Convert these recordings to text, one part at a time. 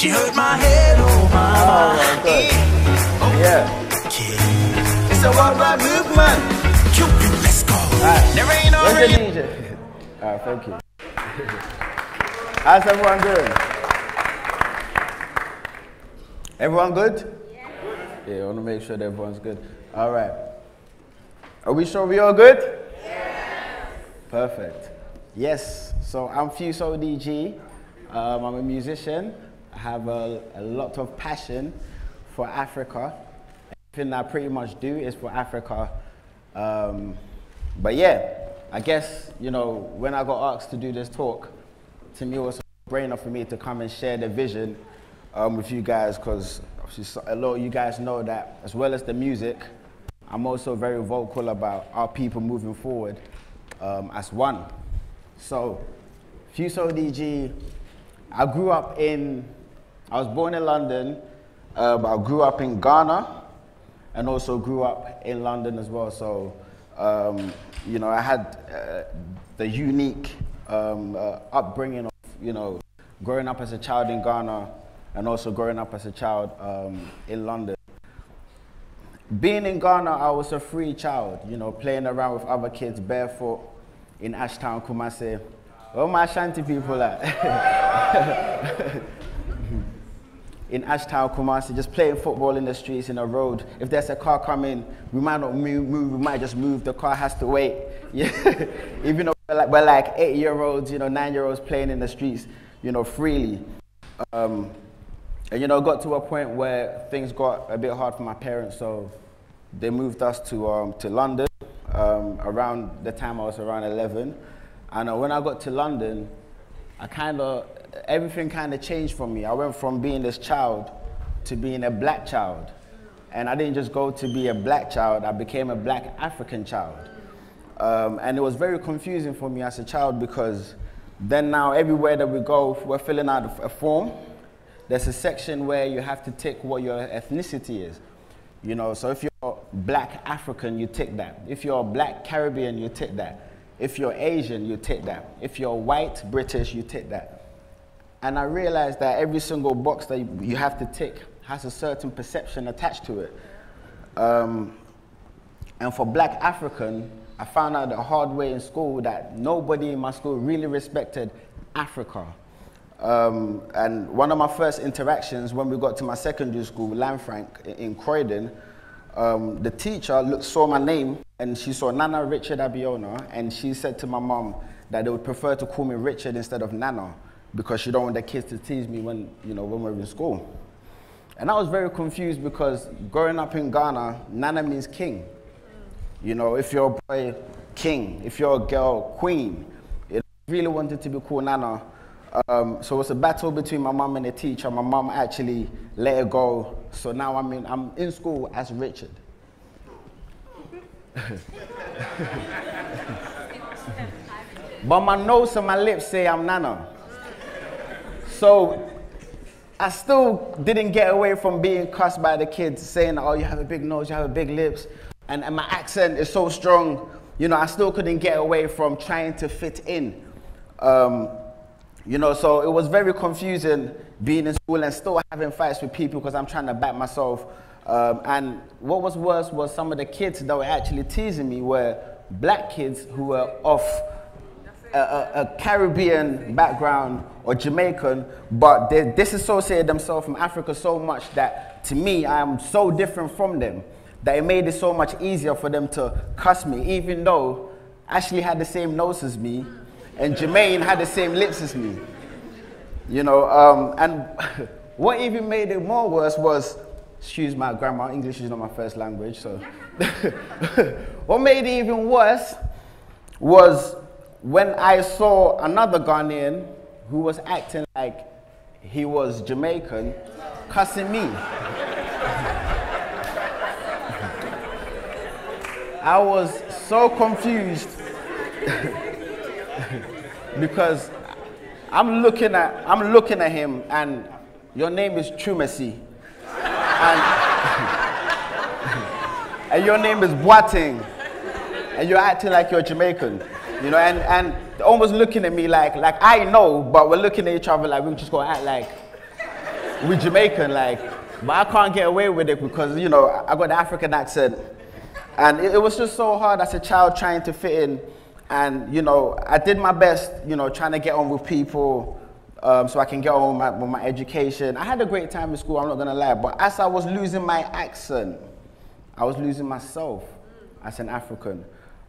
She hurt my head, oh mama. Oh, good. Yeah. Okay. It's a worldwide movement. Cupid, let's go. Right. There ain't no reason. All right, thank you. How's everyone doing? Everyone good? Yeah. Yeah, I want to make sure that everyone's good. All right. Are we sure we all good? Yeah. Perfect. Yes. So I'm Fuse ODG. I'm a musician. I have a lot of passion for Africa. Everything I pretty much do is for Africa. But yeah, I guess, you know, when I got asked to do this talk, to me it was a brainer for me to come and share the vision with you guys, because a lot of you guys know that as well as the music, I'm also very vocal about our people moving forward as one. So, Fuse ODG, I was born in London, but I grew up in Ghana and also grew up in London as well. So, you know, I had the unique upbringing of, you know, growing up as a child in Ghana and also growing up as a child in London. Being in Ghana, I was a free child, you know, playing around with other kids barefoot in Ashtown, Kumasi. Where my Ashanti people at? In Ashtown, Kumasi, just playing football in the streets, in the road. If there's a car coming, we might not move, we might just move. The car has to wait. Yeah. Even though we're like 8-year-olds, you know, 9-year-olds playing in the streets, you know, freely. And, you know, got to a point where things got a bit hard for my parents, so they moved us to London around the time I was around 11. And when I got to London, everything kind of changed for me. I went from being this child to being a black child. And I didn't just go to be a black child, I became a black African child. And it was very confusing for me as a child, because then now everywhere that we go, we're filling out a form. There's a section where you have to tick what your ethnicity is. You know, so if you're black African, you tick that. If you're black Caribbean, you tick that. If you're Asian, you tick that. If you're white, British, you tick that. And I realized that every single box that you have to tick has a certain perception attached to it. And for black African, I found out the hard way in school that nobody in my school really respected Africa. And one of my first interactions when we got to my secondary school, Lanfranc in Croydon, the teacher saw my name, and she saw Nana Richard Abiona, and she said to my mom that they would prefer to call me Richard instead of Nana, because she don't want the kids to tease me when, you know, when we're in school. And I was very confused, because growing up in Ghana, Nana means king. You know, if you're a boy, king. If you're a girl, queen. I really wanted to be called Nana. So it was a battle between my mom and the teacher. My mom actually let it go. So now I'm in school as Richard. But my nose and my lips say I'm Nana. So I still didn't get away from being cussed by the kids, saying, oh, you have a big nose, you have a big lips. And my accent is so strong. You know, I still couldn't get away from trying to fit in. You know, so it was very confusing being in school and still having fights with people because I'm trying to back myself. And what was worse was some of the kids that were actually teasing me were black kids who were of a Caribbean background or Jamaican, but they disassociated themselves from Africa so much that, to me, I am so different from them that it made it so much easier for them to cuss me, even though Ashley had the same nose as me, and Jermaine had the same lips as me, you know. And what even made it more worse was, excuse my grammar, English is not my first language, so. What made it even worse was when I saw another Ghanaian who was acting like he was Jamaican, cussing me. I was so confused. Because I'm looking at him, and your name is Trumasi. And and your name is Boating, and you're acting like you're Jamaican, you know, and almost looking at me like I know, but we're looking at each other like we're just gonna act like we're Jamaican, like, but I can't get away with it because, you know, I got the African accent. And it was just so hard as a child trying to fit in, and, you know, I did my best, you know, trying to get on with people, so I can get on with my education. I had a great time in school, I'm not gonna lie, but as I was losing my accent, I was losing myself as an African.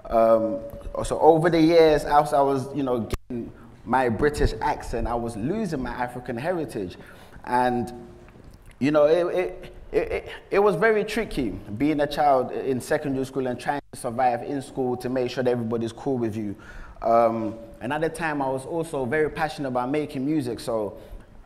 So over the years, as I was, you know, getting my British accent, I was losing my African heritage. And, you know, it was very tricky being a child in secondary school and trying to survive in school to make sure that everybody's cool with you. And at the time, I was also very passionate about making music, so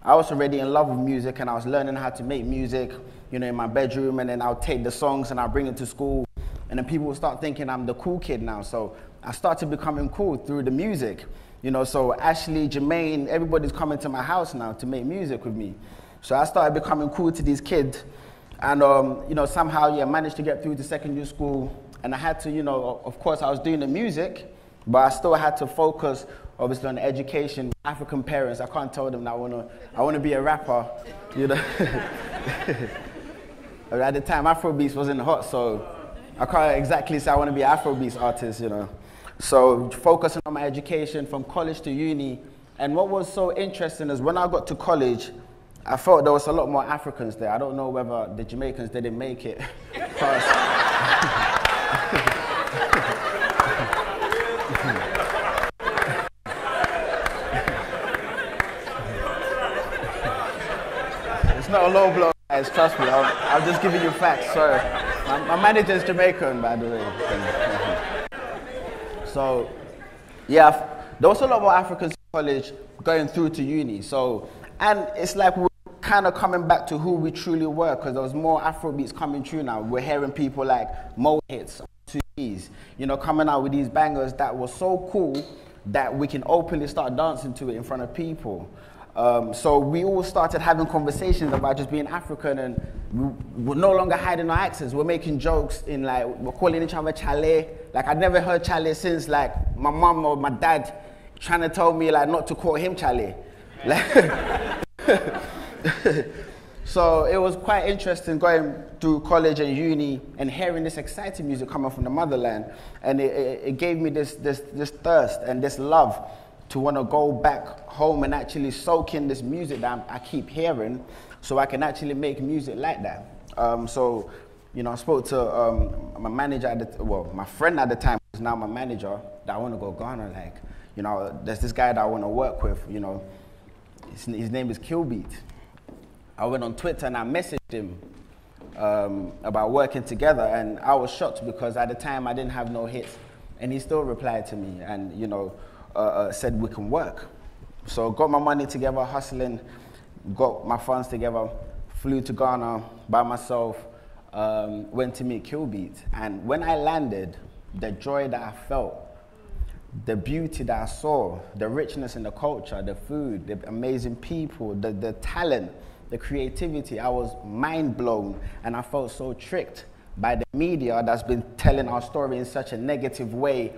I was already in love with music, and I was learning how to make music, you know, in my bedroom, and then I'll take the songs and I'll bring it to school, and then people will start thinking I'm the cool kid now, so I started becoming cool through the music, you know, so Ashley, Jermaine, everybody's coming to my house now to make music with me, so I started becoming cool to these kids, and, you know, somehow, yeah, managed to get through to secondary school, and I had to, you know, of course, I was doing the music, but I still had to focus, obviously, on education. African parents, I can't tell them that I wanna be a rapper, you know. At the time, Afrobeats wasn't hot, so I can't exactly say I wanna be an Afrobeats artist, you know. So focusing on my education from college to uni, and what was so interesting is when I got to college, I felt there was a lot more Africans there. I don't know whether the Jamaicans didn't make it. It's not a low blow, guys, trust me, I'm just giving you facts, sorry. My manager's Jamaican, by the way. So, yeah, there was a lot more Africans in college going through to uni, so, and it's like we're kind of coming back to who we truly were, because there was more Afrobeats coming through now. We're hearing people like Mo Hits, R2Ds, you know, coming out with these bangers that were so cool that we can openly start dancing to it in front of people. So we all started having conversations about just being African, and we're no longer hiding our accents. We're making jokes in, like, we're calling each other Chale. Like, I'd never heard Chale since, like, my mum or my dad trying to tell me, like, not to call him Chale. Like, so it was quite interesting going through college and uni and hearing this exciting music coming from the motherland. And it gave me this thirst and this love to want to go back home and actually soak in this music that I keep hearing, so I can actually make music like that. So, you know, I spoke to my manager, my friend at the time, who's now my manager, that I want to go Ghana, like, you know, there's this guy that I want to work with, you know, his name is KillBeatz. I went on Twitter and I messaged him about working together, and I was shocked because at the time I didn't have no hits, and he still replied to me, and, you know, said we can work. So got my money together, hustling, got my funds together, flew to Ghana by myself, went to meet KillBeatz. And when I landed, the joy that I felt, the beauty that I saw, the richness in the culture, the food, the amazing people, the talent, the creativity, I was mind blown, and I felt so tricked by the media that's been telling our story in such a negative way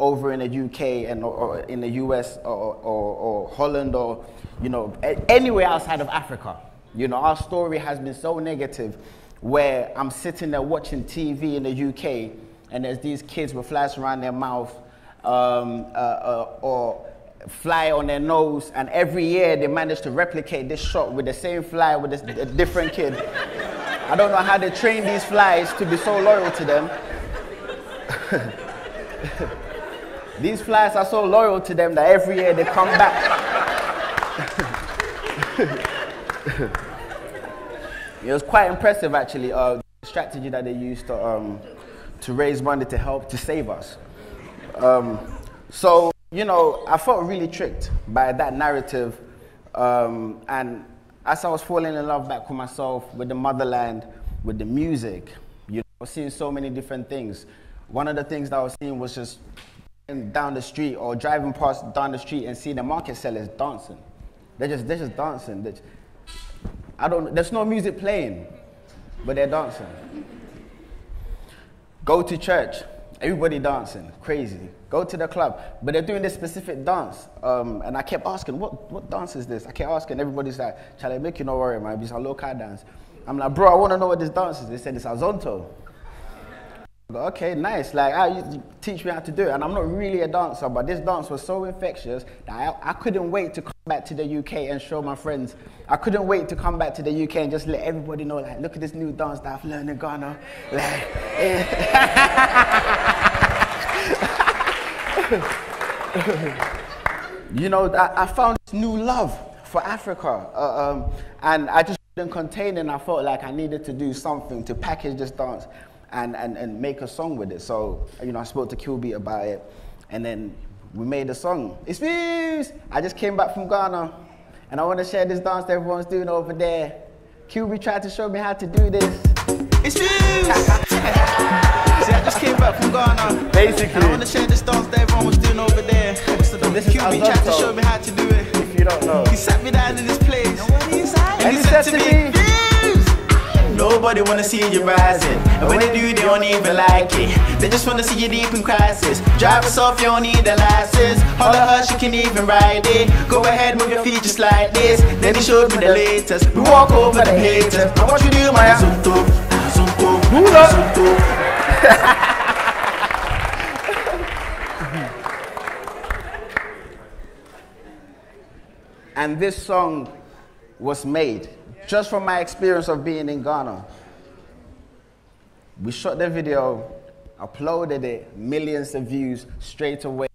over in the UK and or in the US or Holland, or, you know, anywhere outside of Africa. You know, our story has been so negative, where I'm sitting there watching TV in the UK and there's these kids with flies around their mouth or fly on their nose, and every year they manage to replicate this shot with the same fly with a different kid. I don't know how they train these flies to be so loyal to them. These flies are so loyal to them that every year they come back. It was quite impressive, actually, the strategy that they used to raise money to help, to save us. So, you know, I felt really tricked by that narrative. And as I was falling in love back with myself, with the motherland, with the music, you know, I was seeing so many different things. One of the things that I was seeing was just down the street or driving past down the street and see the market sellers dancing. They're just dancing. There's no music playing, but they're dancing. Go to church, everybody dancing, crazy. Go to the club, but they're doing this specific dance. And I kept asking, what dance is this? I kept asking, everybody's like, Charlie, make you no worry, man, it's a local dance. I'm like, bro, I want to know what this dance is. They said, it's Azonto. I go, okay, nice, like, you teach me how to do it. And I'm not really a dancer, but this dance was so infectious that I couldn't wait to come back to the UK and show my friends. I couldn't wait to come back to the UK and just let everybody know, like, look at this new dance that I've learned in Ghana. Like, you know, I found this new love for Africa, and I just couldn't contain it, and I felt like I needed to do something to package this dance and make a song with it. So, you know, I spoke to KillBeatz about it, and then we made a song. It's Fuse! I just came back from Ghana, and I want to share this dance that everyone's doing over there. KillBeatz tried to show me how to do this. It's Fuse! See, I just came back from Ghana. Basically. And I want to share this dance that everyone was doing over there. So this KillBeatz tried to show me how to do it. If you don't know. He sat me down in this place. And he said to me, Fuse! Nobody want to see you rising. And when they do, they don't even like it. They just want to see you deep in crisis. Drive yourself, you don't need a license. Holler her, she can even ride it. Go ahead, move your feet just like this. Then he showed me the latest. We walk over the haters. I want you to do my Azonto, Azonto, Azonto. And this song was made just from my experience of being in Ghana. We shot the video, uploaded it, millions of views straight away.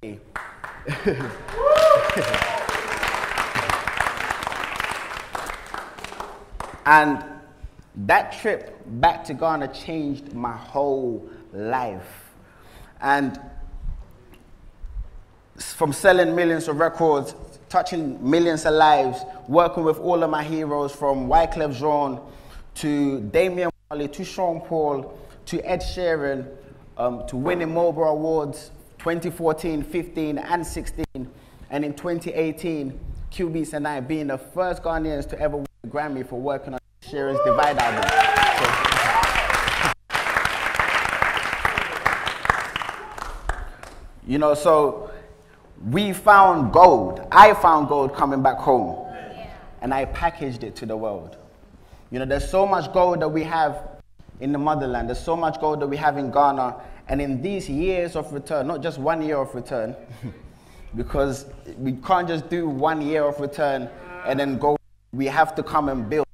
And that trip back to Ghana changed my whole life. And from selling millions of records, touching millions of lives, working with all of my heroes from Wyclef Jean to Damian Marley to Sean Paul to Ed Sheeran, to winning MOBO Awards 2014, 15, and 16. And in 2018, KillBeatz and I being the first Ghanaians to ever win a Grammy for working on Sheeran's Divide album. So, you know, so we found gold. I found gold coming back home. Yeah. And I packaged it to the world. You know, there's so much gold that we have in the motherland. There's so much gold that we have in Ghana. And in these years of return, not just 1 year of return, because we can't just do 1 year of return and then go. We have to come and build.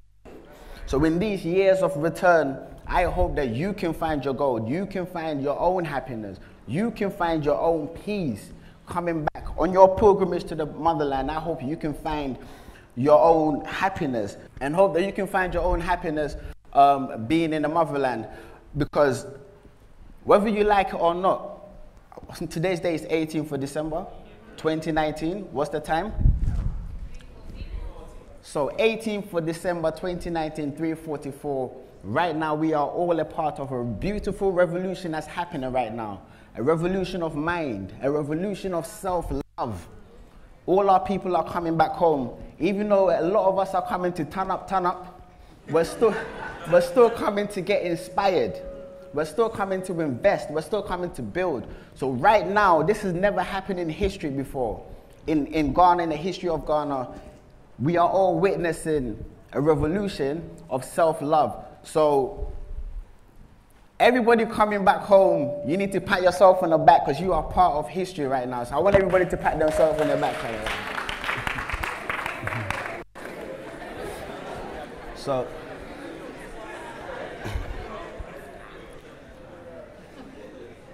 So in these years of return, I hope that you can find your gold, you can find your own happiness, you can find your own peace coming back. On your pilgrimage to the motherland, I hope you can find your own happiness, and hope that you can find your own happiness being in the motherland, because whether you like it or not, today's day is 18th of December, 2019, what's the time? So 18th of December 2019, 3:44, right now we are all a part of a beautiful revolution that's happening right now. A revolution of mind, a revolution of self-love. All our people are coming back home. Even though a lot of us are coming to turn up, we're still coming to get inspired. We're still coming to invest. We're still coming to build. So right now, this has never happened in history before. In Ghana, in the history of Ghana, we are all witnessing a revolution of self-love. So everybody coming back home, you need to pat yourself on the back, because you are part of history right now. So I want everybody to pat themselves on the back. Right?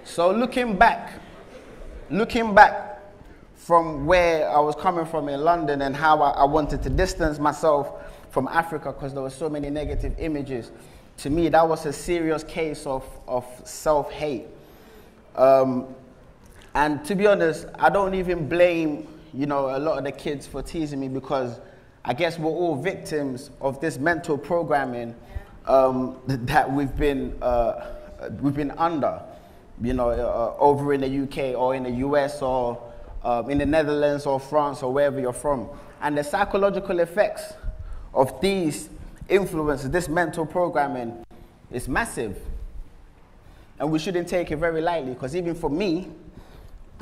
So, looking back, from where I was coming from in London and how I wanted to distance myself from Africa because there were so many negative images. To me, that was a serious case of self-hate. And to be honest, I don't even blame, you know, a lot of the kids for teasing me, because I guess we're all victims of this mental programming that we've been under, you know, over in the UK or in the US or in the Netherlands or France or wherever you're from. And the psychological effects of these influences, this mental programming, is massive. And we shouldn't take it very lightly, because even for me,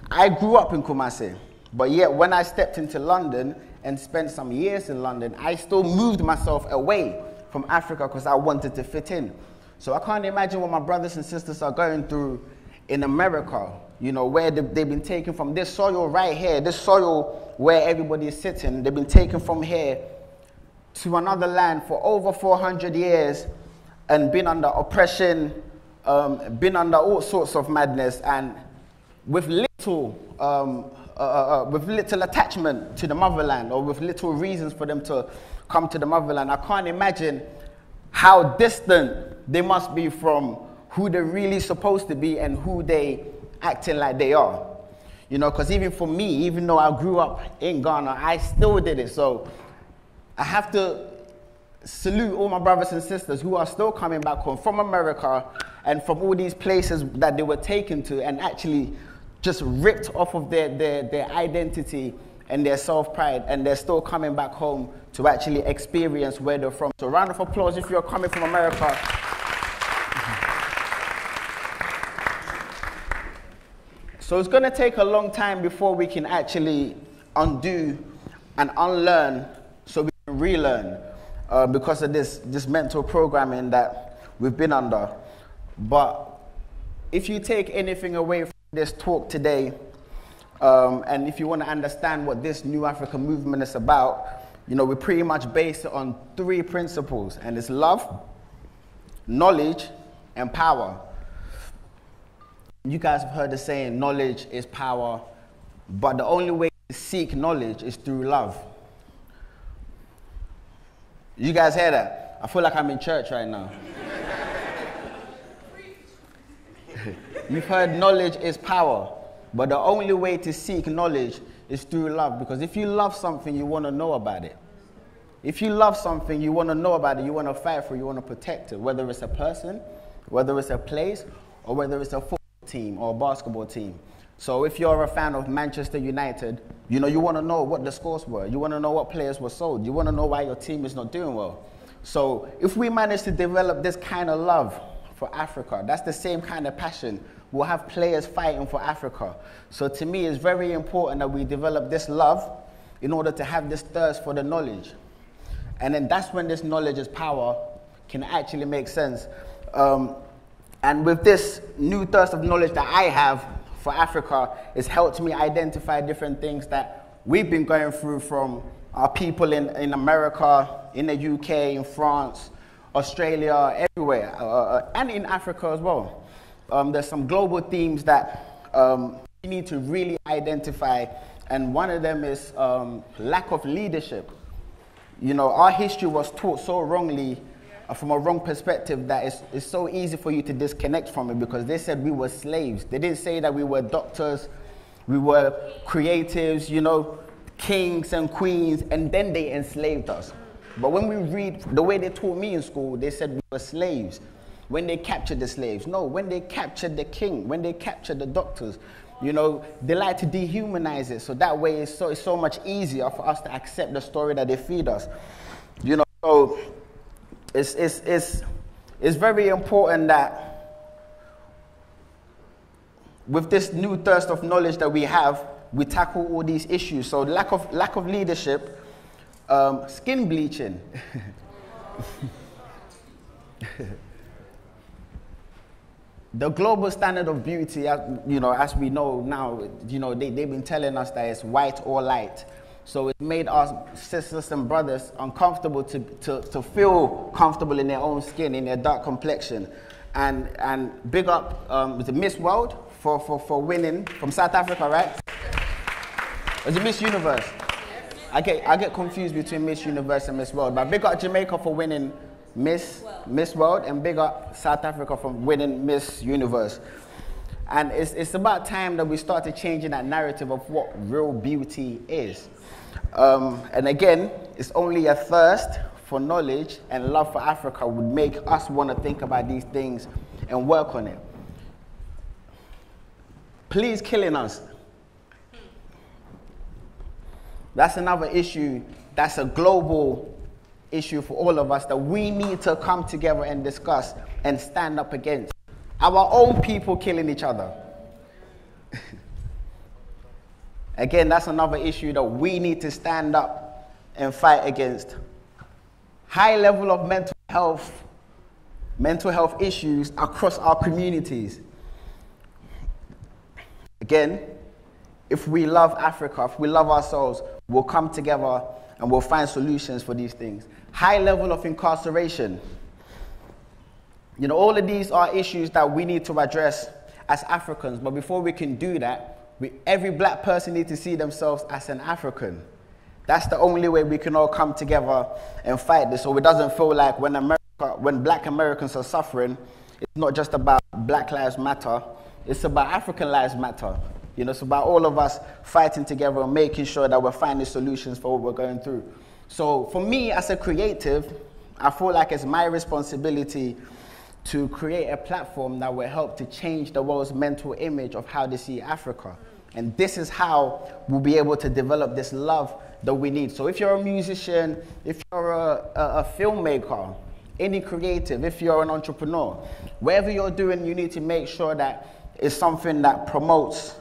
I grew up in Kumasi. But yet, when I stepped into London and spent some years in London, I still moved myself away from Africa because I wanted to fit in. So I can't imagine what my brothers and sisters are going through in America, you know, where they've been taken from this soil right here, this soil where everybody is sitting. They've been taken from here to another land for over 400 years and been under oppression, been under all sorts of madness, and with little attachment to the motherland, or with little reasons for them to come to the motherland. I can't imagine how distant they must be from who they're really supposed to be and who they acting like they are. You know, because even for me, even though I grew up in Ghana, I still did it. So I have to salute all my brothers and sisters who are still coming back home from America and from all these places that they were taken to, and actually just ripped off of their identity and their self-pride, and they're still coming back home to actually experience where they're from. So round of applause if you're coming from America. So it's gonna take a long time before we can actually undo and unlearn, so we can relearn, because of this mental programming that we've been under. But if you take anything away from this talk today, and if you want to understand what this New Africa movement is about, you know, we pretty much base it on three principles, and it's love, knowledge, and power. You guys have heard the saying, knowledge is power, but the only way to seek knowledge is through love. You guys hear that? I feel like I'm in church right now. You've heard knowledge is power, but the only way to seek knowledge is through love, because if you love something, you want to know about it. If you love something, you want to know about it, you want to fight for it, you want to protect it, whether it's a person, whether it's a place, or whether it's a football team or a basketball team. So if you're a fan of Manchester United, you know, you want to know what the scores were, you want to know what players were sold, you want to know why your team is not doing well. So if we manage to develop this kind of love for Africa, that's the same kind of passion. We'll have players fighting for Africa. So to me, it's very important that we develop this love in order to have this thirst for the knowledge. And then that's when this knowledge is power can actually make sense. And with this new thirst of knowledge that I have for Africa, it's helped me identify different things that we've been going through from our people in America, in the UK, in France, Australia, everywhere, and in Africa as well. There's some global themes that we need to really identify, and one of them is lack of leadership. You know, our history was taught so wrongly, from a wrong perspective, that it's so easy for you to disconnect from it, because they said we were slaves. They didn't say that we were doctors, we were creatives, you know, kings and queens, and then they enslaved us. But when we read the way they taught me in school, they said we were slaves when they captured the slaves. No, when they captured the king, when they captured the doctors, you know, they like to dehumanize it. So that way it's so much easier for us to accept the story that they feed us. You know, so it's very important that with this new thirst of knowledge that we have, we tackle all these issues. So lack of leadership, skin bleaching, the global standard of beauty, you know, as we know now, you know, they've been telling us that it's white or light. So it made our sisters and brothers uncomfortable to feel comfortable in their own skin, in their dark complexion. And big up the Miss World for winning from South Africa, right? It's Miss Universe. I get confused between Miss Universe and Miss World, but big up Jamaica for winning Miss World, and big up South Africa for winning Miss Universe. And it's about time that we started changing that narrative of what real beauty is. And again, it's only a thirst for knowledge and love for Africa would make us want to think about these things and work on it. Please killing us. That's another issue, that's a global issue for all of us that we need to come together and discuss and stand up against. Our own people killing each other. Again, that's another issue that we need to stand up and fight against. High level of mental health issues across our communities. Again, if we love Africa, if we love ourselves, we'll come together and we'll find solutions for these things. High level of incarceration. You know, all of these are issues that we need to address as Africans, but before we can do that, every black person needs to see themselves as an African. That's the only way we can all come together and fight this, so it doesn't feel like when black Americans are suffering, it's not just about Black Lives Matter, it's about African Lives Matter. You know, it's about all of us fighting together and making sure that we're finding solutions for what we're going through. So for me, as a creative, I feel like it's my responsibility to create a platform that will help to change the world's mental image of how they see Africa. And this is how we'll be able to develop this love that we need. So if you're a musician, if you're a filmmaker, any creative, if you're an entrepreneur, wherever you're doing, you need to make sure that it's something that promotes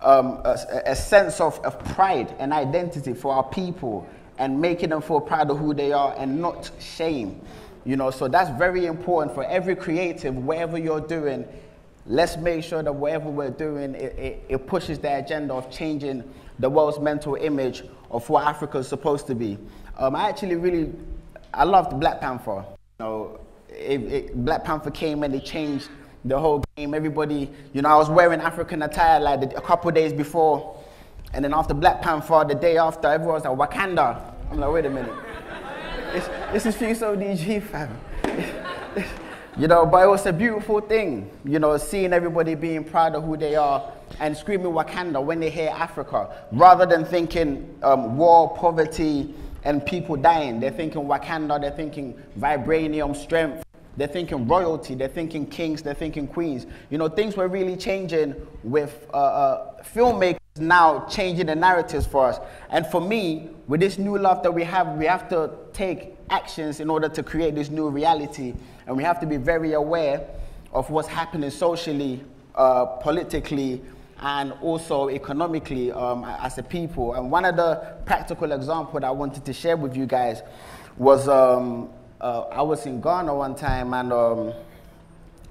a sense of pride and identity for our people, and making them feel proud of who they are and not shame. You know, so that's very important for every creative, whatever you're doing. Let's make sure that whatever we're doing, it pushes the agenda of changing the world's mental image of what Africa is supposed to be. I loved Black Panther. You know, Black Panther came and it changed the whole game. Everybody, you know, I was wearing African attire like a couple of days before, and then after Black Panther, the day after, everyone's like, Wakanda. I'm like, wait a minute. This is Fuse ODG, fam. You know, but it was a beautiful thing, you know, seeing everybody being proud of who they are and screaming Wakanda when they hear Africa. Rather than thinking war, poverty, and people dying, they're thinking Wakanda, they're thinking vibranium, strength, they're thinking royalty, they're thinking kings, they're thinking queens. You know, things were really changing with filmmakers now changing the narratives for us. And for me, with this new love that we have to take actions in order to create this new reality. And we have to be very aware of what's happening socially, politically, and also economically as a people. And one of the practical examples that I wanted to share with you guys was I was in Ghana one time, and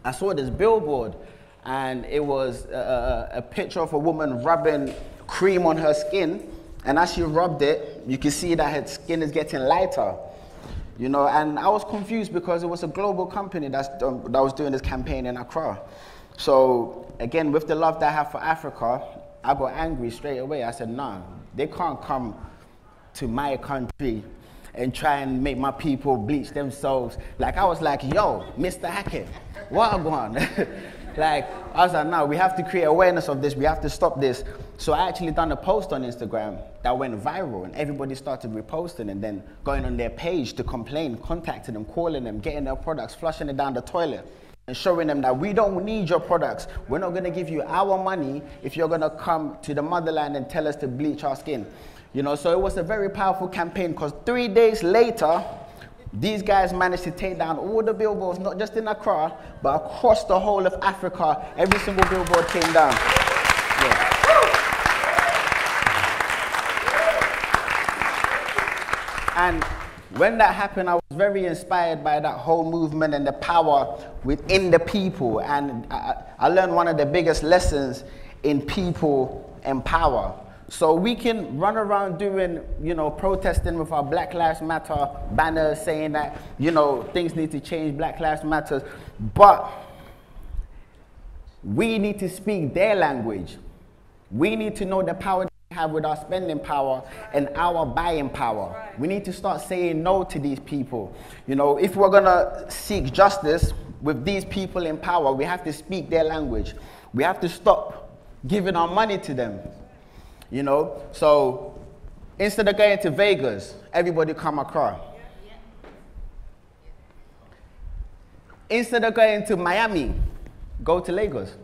I saw this billboard, and it was a picture of a woman rubbing cream on her skin, and as she rubbed it, you can see that her skin is getting lighter. You know, and I was confused because it was a global company that was doing this campaign in Accra. So again, with the love that I have for Africa, I got angry straight away. I said, no, they can't come to my country and try and make my people bleach themselves. Like, I was like, yo, Mr. Hackett, what are going on? Like, I was like, no, we have to create awareness of this. We have to stop this. So I actually done a post on Instagram that went viral, and everybody started reposting and then going on their page to complain, contacting them, calling them, getting their products, flushing it down the toilet, and showing them that we don't need your products. We're not going to give you our money if you're going to come to the motherland and tell us to bleach our skin. You know, so it was a very powerful campaign, because 3 days later, these guys managed to take down all the billboards, not just in Accra, but across the whole of Africa. Every single billboard came down. Yeah. And when that happened, I was very inspired by that whole movement and the power within the people. And I learned one of the biggest lessons in people and power. So we can run around doing, you know, protesting with our Black Lives Matter banners saying that, you know, things need to change, Black Lives Matter, but we need to speak their language. We need to know the power they have with our spending power and our buying power. We need to start saying no to these people. You know, if we're gonna seek justice with these people in power, we have to speak their language. We have to stop giving our money to them. You know, so instead of going to Vegas, everybody come Accra. Instead of going to Miami, go to Lagos.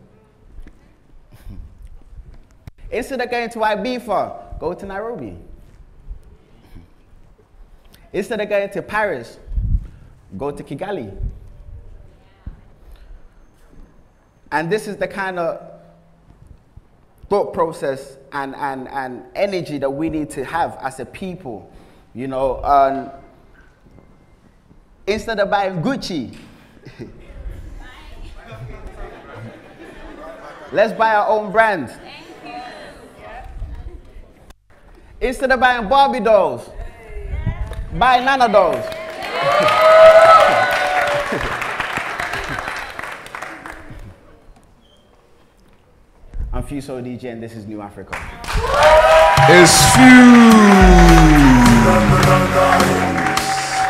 Instead of going to Ibiza, go to Nairobi. Instead of going to Paris, go to Kigali. And this is the kind of thought process and energy that we need to have as a people, you know. Instead of buying Gucci, let's buy our own brands. Instead of buying Barbie dolls, buy Nana dolls. I'm Fuse ODG, and this is New Africa. It's Fuse.